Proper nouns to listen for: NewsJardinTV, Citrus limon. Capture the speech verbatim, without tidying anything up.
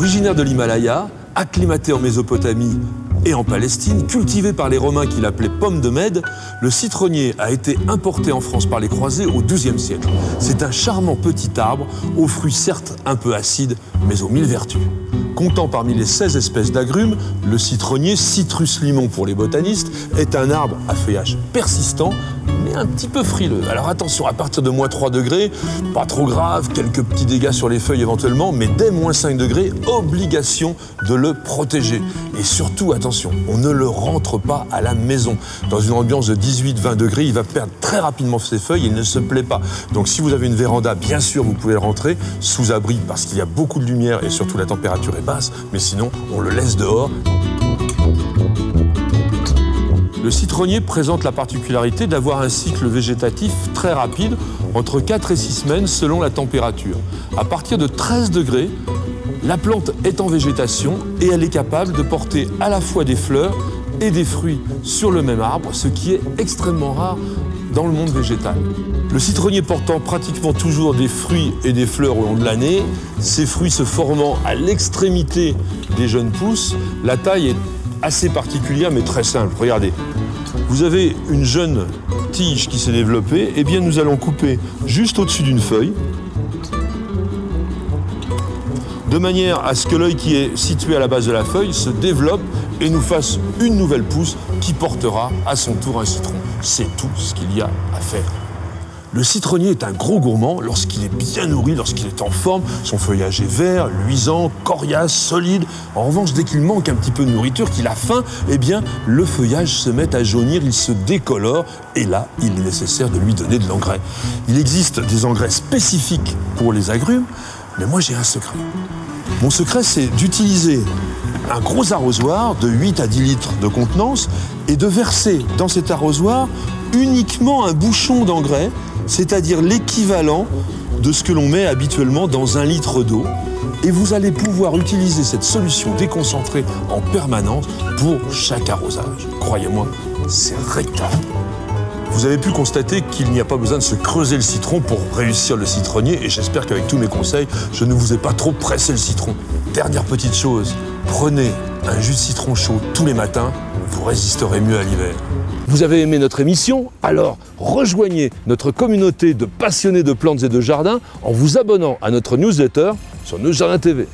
originaire de l'Himalaya, acclimaté en Mésopotamie et en Palestine, cultivé par les Romains qui l'appelaient pomme de Mède, le citronnier a été importé en France par les croisés au douzième siècle. C'est un charmant petit arbre, aux fruits certes un peu acides, mais aux mille vertus. Comptant parmi les seize espèces d'agrumes, le citronnier, citrus limon pour les botanistes, est un arbre à feuillage persistant, mais un petit peu frileux. Alors attention, à partir de moins trois degrés, pas trop grave, quelques petits dégâts sur les feuilles éventuellement, mais dès moins cinq degrés, obligation de le protéger. Et surtout, attention, on ne le rentre pas à la maison. Dans une ambiance de dix-huit vingt degrés, il va perdre très rapidement ses feuilles, il ne se plaît pas. Donc si vous avez une véranda, bien sûr, vous pouvez le rentrer sous abri parce qu'il y a beaucoup de lumière et surtout la température est basse, mais sinon, on le laisse dehors. Le citronnier présente la particularité d'avoir un cycle végétatif très rapide, entre quatre et six semaines selon la température. À partir de treize degrés, la plante est en végétation et elle est capable de porter à la fois des fleurs et des fruits sur le même arbre, ce qui est extrêmement rare dans le monde végétal. Le citronnier portant pratiquement toujours des fruits et des fleurs au long de l'année, ces fruits se formant à l'extrémité des jeunes pousses, la taille est assez particulière mais très simple. Regardez, vous avez une jeune tige qui s'est développée, et bien nous allons couper juste au-dessus d'une feuille, de manière à ce que l'œil qui est situé à la base de la feuille se développe et nous fasse une nouvelle pousse qui portera à son tour un citron. C'est tout ce qu'il y a à faire. Le citronnier est un gros gourmand lorsqu'il est bien nourri, lorsqu'il est en forme. Son feuillage est vert, luisant, coriace, solide. En revanche, dès qu'il manque un petit peu de nourriture, qu'il a faim, eh bien, le feuillage se met à jaunir, il se décolore. Et là, il est nécessaire de lui donner de l'engrais. Il existe des engrais spécifiques pour les agrumes, mais moi j'ai un secret. Mon secret, c'est d'utiliser un gros arrosoir de huit à dix litres de contenance et de verser dans cet arrosoir uniquement un bouchon d'engrais, c'est-à-dire l'équivalent de ce que l'on met habituellement dans un litre d'eau. Et vous allez pouvoir utiliser cette solution déconcentrée en permanence pour chaque arrosage. Croyez-moi, c'est rectal. Vous avez pu constater qu'il n'y a pas besoin de se creuser le citron pour réussir le citronnier, et j'espère qu'avec tous mes conseils, je ne vous ai pas trop pressé le citron. Dernière petite chose, prenez un jus de citron chaud tous les matins, vous résisterez mieux à l'hiver. Vous avez aimé notre émission? Alors rejoignez notre communauté de passionnés de plantes et de jardins en vous abonnant à notre newsletter sur NewsJardinTV.